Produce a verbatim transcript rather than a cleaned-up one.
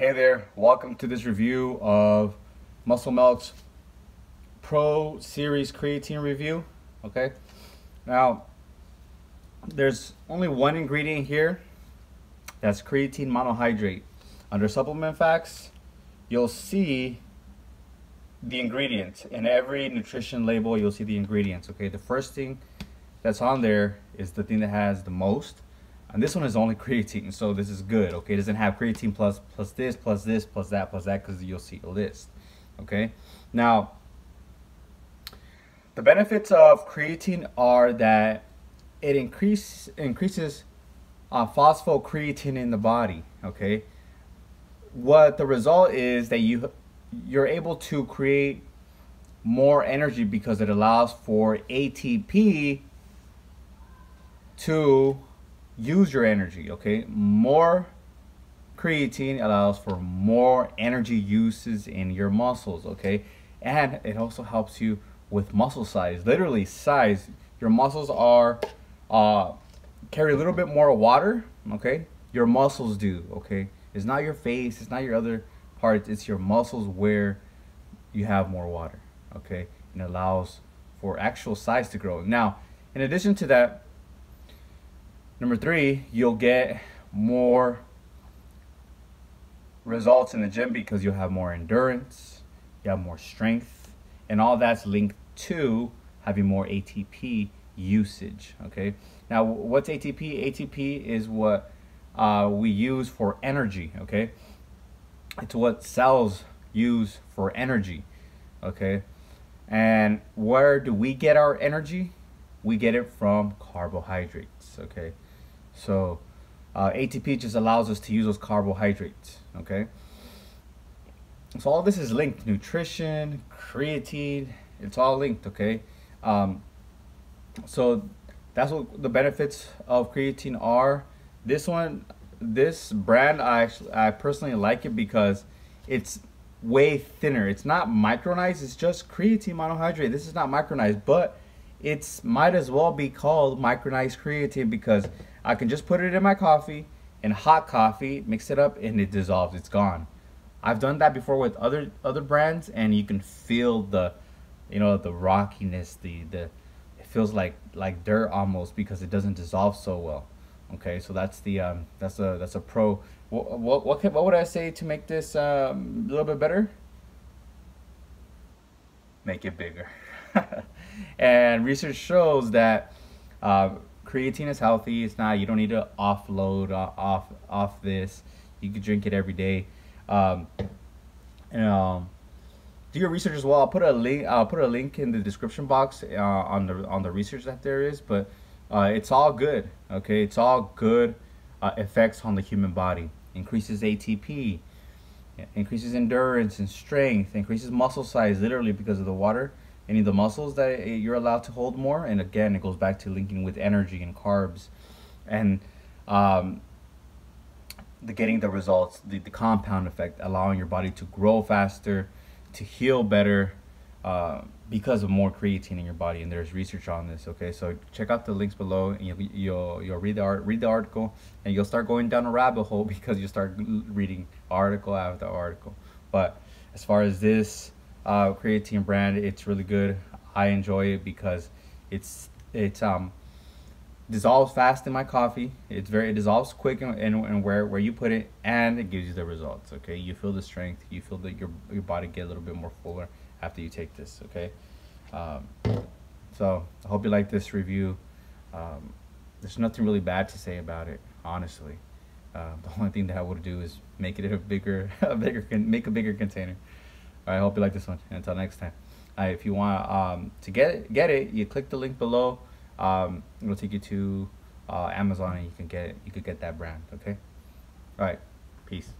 Hey there, welcome to this review of Muscle Milk's Pro Series Creatine Review. Okay, now there's only one ingredient here, that's creatine monohydrate. Under supplement facts, you'll see the ingredients. In every nutrition label, you'll see the ingredients. Okay, the first thing that's on there is the thing that has the most. And this one is only creatine, so this is good, okay? It doesn't have creatine plus, plus this, plus this, plus that, plus that, because you'll see a list, okay? Now, the benefits of creatine are that it increase, increases uh, phosphocreatine in the body, okay? What the result is that you, you're able to create more energy because it allows for A T P to use your energy, okay? More creatine allows for more energy uses in your muscles, okay? And it also helps you with muscle size, literally size. Your muscles are, uh, carry a little bit more water, okay? Your muscles do, okay? It's not your face, it's not your other parts, it's your muscles where you have more water, okay? And it allows for actual size to grow. Now, in addition to that, number three, you'll get more results in the gym because you'll have more endurance, you have more strength, and all that's linked to having more A T P usage, okay? Now, what's A T P? A T P is what uh, we use for energy, okay? It's what cells use for energy, okay? And where do we get our energy? We get it from carbohydrates, okay? So uh, A T P just allows us to use those carbohydrates, okay? So all this is linked, nutrition, creatine, it's all linked, okay? Um, so that's what the benefits of creatine are. This one, this brand, I, actually, I personally like it because it's way thinner. It's not micronized, it's just creatine monohydrate. This is not micronized, but it's might as well be called micronized creatine because I can just put it in my coffee and hot coffee, mix it up, and it dissolves, it's gone. I've done that before with other other brands, and you can feel the, you know, the rockiness, the the it feels like like dirt almost because it doesn't dissolve so well. Okay, so that's the um that's a that's a pro. What what what, can, what would I say to make this um, a little bit better? Make it bigger. And research shows that uh, creatine is healthy. It's not, you don't need to offload uh, off off this. You can drink it every day. Um, and, um, do your research as well. I'll put a link. I'll put a link in the description box uh, on the on the research that there is. But uh, it's all good. Okay, it's all good uh, effects on the human body. Increases A T P, increases endurance and strength, increases muscle size, literally because of the water. Any of the muscles that you're allowed to hold more, and again, it goes back to linking with energy and carbs, and um, the getting the results, the, the compound effect, allowing your body to grow faster, to heal better, uh, because of more creatine in your body. And there's research on this. Okay, so check out the links below, and you'll you'll, you'll read the art, read the article, and you'll start going down a rabbit hole because you start reading article after article. But as far as this Uh, creatine brand, it's really good. I enjoy it because it's it's um dissolves fast in my coffee. It's very it dissolves quick and, and, and where where you put it, and it gives you the results. Okay, you feel the strength, you feel that your your body get a little bit more fuller after you take this. Okay, um, so I hope you like this review. Um, there's nothing really bad to say about it, honestly. Uh, the only thing that I would do is make it a bigger a bigger make a bigger container. I hope you like this one. Until next time, uh, if you want um, to get it, get it, you click the link below. Um, it'll take you to uh, Amazon, and you can get it. You could get that brand. Okay. All right. Peace.